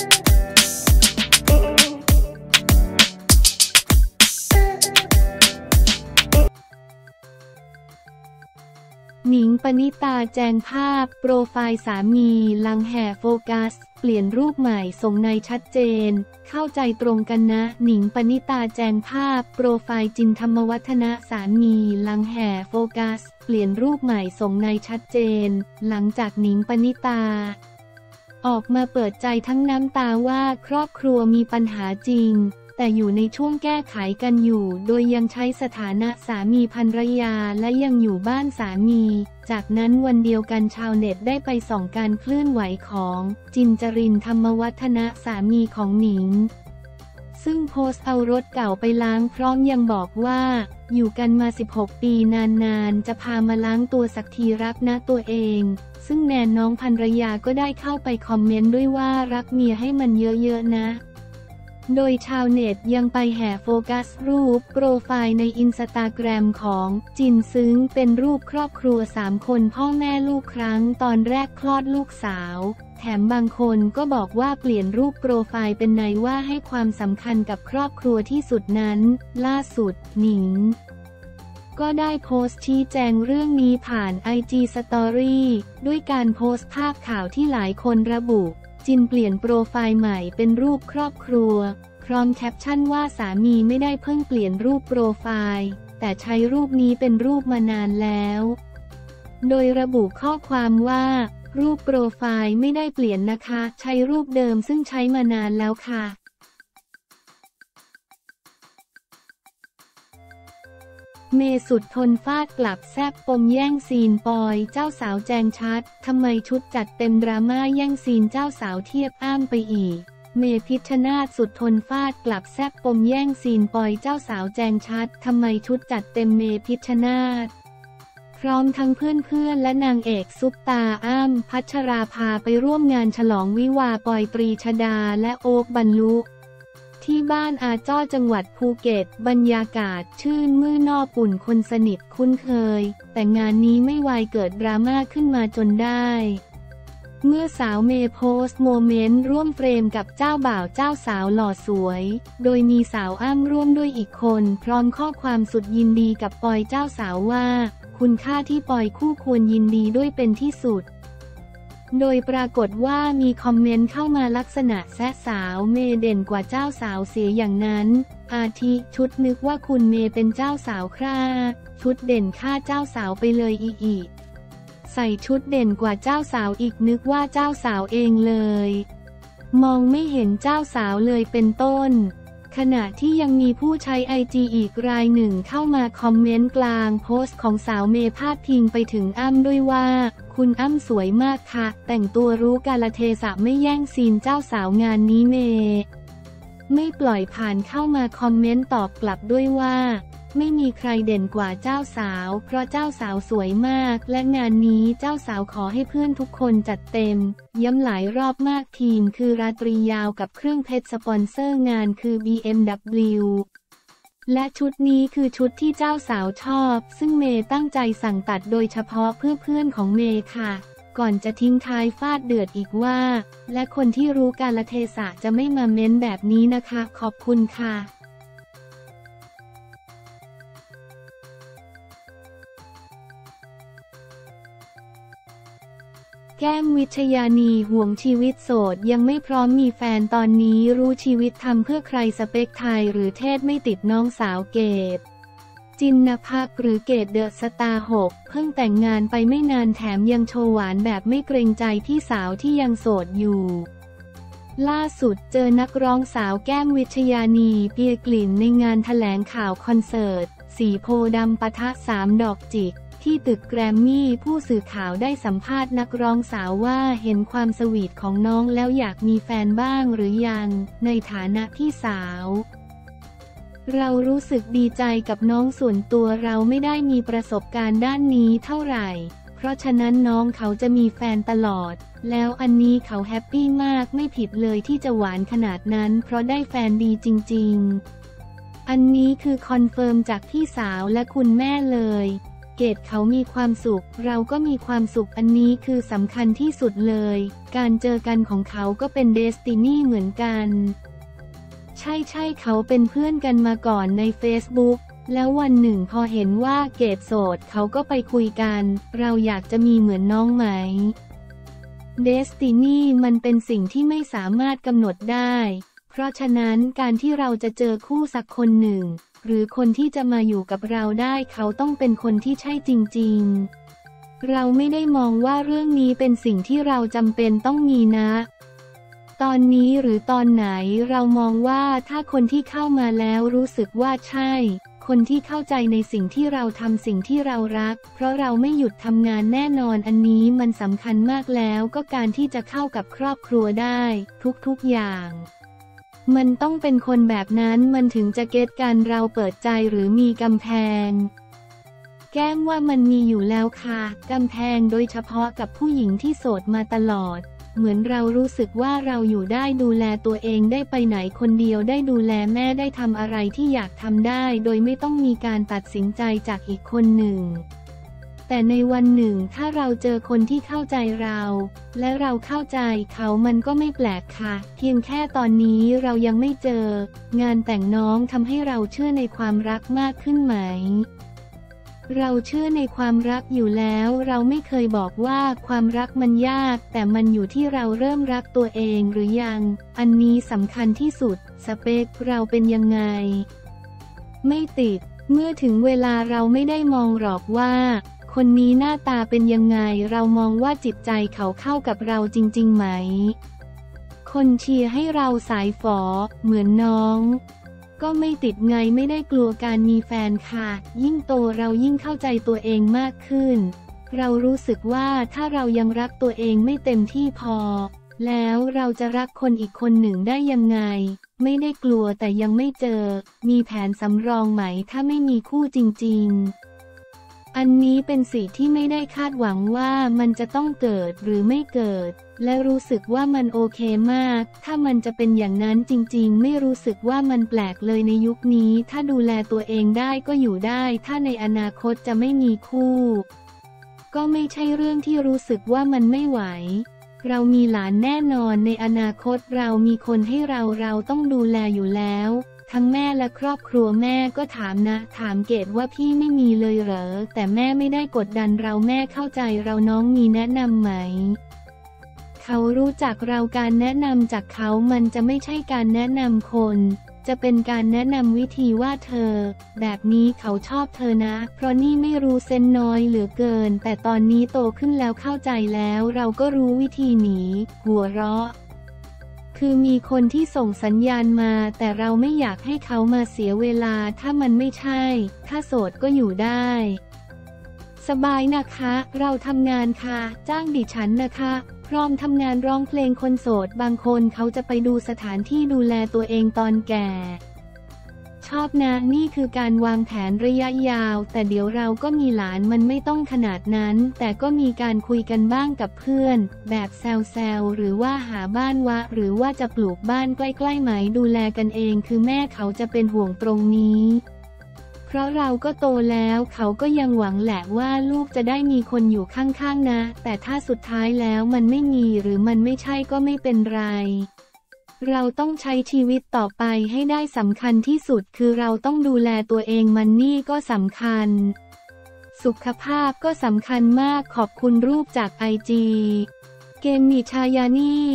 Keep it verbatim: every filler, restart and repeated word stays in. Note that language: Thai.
หนิง ปณิตา แจนภาพโปรไฟล์สามีลังแห่โฟกัสเปลี่ยนรูปใหม่ส่งในชัดเจนเข้าใจตรงกันนะหนิง ปณิตา แจนภาพโปรไฟล์จิน ธรรมวัฒนะสามีลังแห่โฟกัสเปลี่ยนรูปใหม่ส่งในชัดเจนหลังจากหนิง ปณิตาออกมาเปิดใจทั้งน้ำตาว่าครอบครัวมีปัญหาจริงแต่อยู่ในช่วงแก้ไขกันอยู่โดยยังใช้สถานะสามีภรรยาและยังอยู่บ้านสามีจากนั้นวันเดียวกันชาวเน็ตได้ไปส่องการเคลื่อนไหวของจินจริน ธรรมวัฒนะสามีของหนิงซึ่งโพสต์เอารถเก่าไปล้างพร้อมยังบอกว่าอยู่กันมาสิบหกปีนานๆจะพามาล้างตัวสักทีรักนะตัวเองซึ่งแนนน้องภรรยาก็ได้เข้าไปคอมเมนต์ด้วยว่ารักเมียให้มันเยอะๆนะโดยชาวเน็ตยังไปแห่โฟกัสรูปโปรไฟล์ในอินสตาแกรมของจินซึ้งเป็นรูปครอบครัวสามคนพ่อแม่ลูกครั้งตอนแรกคลอดลูกสาวแถมบางคนก็บอกว่าเปลี่ยนรูปโปรไฟล์เป็นนายว่าให้ความสำคัญกับครอบครัวที่สุดนั้นล่าสุดหนิงก็ได้โพสต์ชี้แจงเรื่องนี้ผ่าน ไอ จี Story ด้วยการโพสต์ภาพข่าวที่หลายคนระบุจินเปลี่ยนโปรไฟล์ใหม่เป็นรูปครอบครัวพร้อมแคปชั่นว่าสามีไม่ได้เพิ่งเปลี่ยนรูปโปรไฟล์แต่ใช้รูปนี้เป็นรูปมานานแล้วโดยระบุข้อความว่ารูปโปรไฟล์ไม่ได้เปลี่ยนนะคะใช้รูปเดิมซึ่งใช้มานานแล้วค่ะเมสุดทนฟาดกลับแซบปมแย่งซีนปอยเจ้าสาวแจงชัดทำไมชุดจัดเต็มดราม่าแย่งซีนเจ้าสาวเทียบอ้ามไปอีกเมพิชญาตสุดทนฟาดกลับแซบปมแย่งซีนปอยเจ้าสาวแจงชัดทำไมชุดจัดเต็มเมพิชญาตพร้อมทั้งเพื่อนๆและนางเอกซุปตาอ้ามพัชราภาไปร่วมงานฉลองวิวาปอยตรีชดาและโอ๊คบรรลุที่บ้านอาจ้อจังหวัดภูเก็ตบรรยากาศชื่นมื่นอบอุ่นคนสนิทคุ้นเคยแต่งานนี้ไม่วายเกิดดราม่าขึ้นมาจนได้เมื่อสาวเมย์โพสต์โมเมนต์ร่วมเฟรมกับเจ้าบ่าวเจ้าสาวหล่อสวยโดยมีสาวอ้ำร่วมด้วยอีกคนพร้อมข้อความสุดยินดีกับปอยเจ้าสาวว่าคุณค่าที่ปอยคู่ควรยินดีด้วยเป็นที่สุดโดยปรากฏว่ามีคอมเมนต์เข้ามาลักษณะแซะสาวเมย์เด่นกว่าเจ้าสาวเสียอย่างนั้นอาทิชุดนึกว่าคุณเมย์เป็นเจ้าสาวคร่าชุดเด่นค่าเจ้าสาวไปเลยอีอีใส่ชุดเด่นกว่าเจ้าสาวอีกนึกว่าเจ้าสาวเองเลยมองไม่เห็นเจ้าสาวเลยเป็นต้นขณะที่ยังมีผู้ใช้ไอจีอีกรายหนึ่งเข้ามาคอมเมนต์กลางโพสต์ของสาวเมย์พาดพิงไปถึงอ้ำด้วยว่าคุณอ้ำสวยมากค่ะแต่งตัวรู้กาลเทศะไม่แย่งซีนเจ้าสาวงานนี้เมย์ไม่ปล่อยผ่านเข้ามาคอมเมนต์ตอบกลับด้วยว่าไม่มีใครเด่นกว่าเจ้าสาวเพราะเจ้าสาวสวยมากและงานนี้เจ้าสาวขอให้เพื่อนทุกคนจัดเต็มย้ำหลายรอบมากทีมคือราตรียาวกับเครื่องเพชรสปอนเซอร์งานคือ บี เอ็ม ดับเบิลยู และชุดนี้คือชุดที่เจ้าสาวชอบซึ่งเมย์ตั้งใจสั่งตัดโดยเฉพาะเพื่อเพื่อนของเมย์ค่ะก่อนจะทิ้งท้ายฟาดเดือดอีกว่าและคนที่รู้กาลเทศะจะไม่มาเม้นแบบนี้นะคะขอบคุณค่ะแก้มวิชญานีห่วงชีวิตโสดยังไม่พร้อมมีแฟนตอนนี้รู้ชีวิตทำเพื่อใครสเปคไทยหรือเทศไม่ติดน้องสาวเกศจินนภักดิ์หรือเกศเดอะสตาร์หกเพิ่งแต่งงานไปไม่นานแถมยังโชว์หวานแบบไม่เกรงใจพี่สาวที่ยังโสดอยู่ล่าสุดเจอนักร้องสาวแก้มวิชญานีเปียกลิ่นในงานแถลงข่าวคอนเสิร์ตสีโพดำปะทะสามดอกจิกที่ตึกแกรมมี่ผู้สื่อข่าวได้สัมภาษณ์นักร้องสาวว่าเห็นความสวีทของน้องแล้วอยากมีแฟนบ้างหรือยังในฐานะพี่สาวเรารู้สึกดีใจกับน้องส่วนตัวเราไม่ได้มีประสบการณ์ด้านนี้เท่าไหร่เพราะฉะนั้นน้องเขาจะมีแฟนตลอดแล้วอันนี้เขาแฮปปี้มากไม่ผิดเลยที่จะหวานขนาดนั้นเพราะได้แฟนดีจริงๆอันนี้คือคอนเฟิร์มจากพี่สาวและคุณแม่เลย เกตเขามีความสุขเราก็มีความสุขอันนี้คือสำคัญที่สุดเลยการเจอกันของเขาก็เป็นเดสตินีเหมือนกันใช่ใช่เขาเป็นเพื่อนกันมาก่อนใน เฟซบุ๊ก แล้ววันหนึ่งพอเห็นว่าเกตโสดเขาก็ไปคุยกันเราอยากจะมีเหมือนน้องไหมเดสตินีมันเป็นสิ่งที่ไม่สามารถกำหนดได้เพราะฉะนั้นการที่เราจะเจอคู่สักคนหนึ่งหรือคนที่จะมาอยู่กับเราได้เขาต้องเป็นคนที่ใช่จริงๆเราไม่ได้มองว่าเรื่องนี้เป็นสิ่งที่เราจำเป็นต้องมีนะตอนนี้หรือตอนไหนเรามองว่าถ้าคนที่เข้ามาแล้วรู้สึกว่าใช่คนที่เข้าใจในสิ่งที่เราทำสิ่งที่เรารักเพราะเราไม่หยุดทำงานแน่นอนอันนี้มันสำคัญมากแล้วก็การที่จะเข้ากับครอบครัวได้ทุกๆอย่างมันต้องเป็นคนแบบนั้นมันถึงจะเก็ทกันเราเปิดใจหรือมีกำแพงแก้มว่ามันมีอยู่แล้วค่ะกำแพงโดยเฉพาะกับผู้หญิงที่โสดมาตลอดเหมือนเรารู้สึกว่าเราอยู่ได้ดูแลตัวเองได้ไปไหนคนเดียวได้ดูแลแม่ได้ทำอะไรที่อยากทำได้โดยไม่ต้องมีการตัดสินใจจากอีกคนหนึ่งแต่ในวันหนึ่งถ้าเราเจอคนที่เข้าใจเราและเราเข้าใจเขามันก็ไม่แปลกค่ะเพียงแค่ตอนนี้เรายังไม่เจองานแต่งน้องทำให้เราเชื่อในความรักมากขึ้นไหมเราเชื่อในความรักอยู่แล้วเราไม่เคยบอกว่าความรักมันยากแต่มันอยู่ที่เราเริ่มรักตัวเองหรือยังอันนี้สำคัญที่สุดสเปคเราเป็นยังไงไม่ติดเมื่อถึงเวลาเราไม่ได้มองหรอกว่าคนนี้หน้าตาเป็นยังไงเรามองว่าจิตใจเขาเข้ากับเราจริงๆไหมคนเชียร์ให้เราสายฝอเหมือนน้องก็ไม่ติดไงไม่ได้กลัวการมีแฟนค่ะยิ่งโตเรายิ่งเข้าใจตัวเองมากขึ้นเรารู้สึกว่าถ้าเรายังรักตัวเองไม่เต็มที่พอแล้วเราจะรักคนอีกคนหนึ่งได้ยังไงไม่ได้กลัวแต่ยังไม่เจอมีแผนสำรองไหมถ้าไม่มีคู่จริงๆอันนี้เป็นสิ่งที่ไม่ได้คาดหวังว่ามันจะต้องเกิดหรือไม่เกิดและรู้สึกว่ามันโอเคมากถ้ามันจะเป็นอย่างนั้นจริงๆไม่รู้สึกว่ามันแปลกเลยในยุคนี้ถ้าดูแลตัวเองได้ก็อยู่ได้ถ้าในอนาคตจะไม่มีคู่ก็ไม่ใช่เรื่องที่รู้สึกว่ามันไม่ไหวเรามีหลานแน่นอนในอนาคตเรามีคนให้เราเราต้องดูแลอยู่แล้วทั้งแม่และครอบครัวแม่ก็ถามนะถามเกตว่าพี่ไม่มีเลยเหรอแต่แม่ไม่ได้กดดันเราแม่เข้าใจเราน้องมีแนะนำไหมเขารู้จักเราการแนะนำจากเขามันจะไม่ใช่การแนะนำคนจะเป็นการแนะนำวิธีว่าเธอแบบนี้เขาชอบเธอนะเพราะนี่ไม่รู้เซนน้อยเหลือเกินแต่ตอนนี้โตขึ้นแล้วเข้าใจแล้วเราก็รู้วิธีหนีหัวเราะคือมีคนที่ส่งสัญญาณมาแต่เราไม่อยากให้เขามาเสียเวลาถ้ามันไม่ใช่ถ้าโสดก็อยู่ได้สบายนะคะเราทำงานค่ะจ้างดิฉันนะคะพร้อมทำงานร้องเพลงคนโสดบางคนเขาจะไปดูสถานที่ดูแลตัวเองตอนแก่ชอบนะนี่คือการวางแผนระยะยาวแต่เดี๋ยวเราก็มีหลานมันไม่ต้องขนาดนั้นแต่ก็มีการคุยกันบ้างกับเพื่อนแบบแซวๆหรือว่าหาบ้านวะหรือว่าจะปลูกบ้านใกล้ๆไหมดูแลกันเองคือแม่เขาจะเป็นห่วงตรงนี้เพราะเราก็โตแล้วเขาก็ยังหวังแหละว่าลูกจะได้มีคนอยู่ข้างๆนะแต่ถ้าสุดท้ายแล้วมันไม่มีหรือมันไม่ใช่ก็ไม่เป็นไรเราต้องใช้ชีวิตต่อไปให้ได้สำคัญที่สุดคือเราต้องดูแลตัวเองมันนี่ก็สำคัญสุขภาพก็สำคัญมากขอบคุณรูปจากไอจีเกมนิชายานี่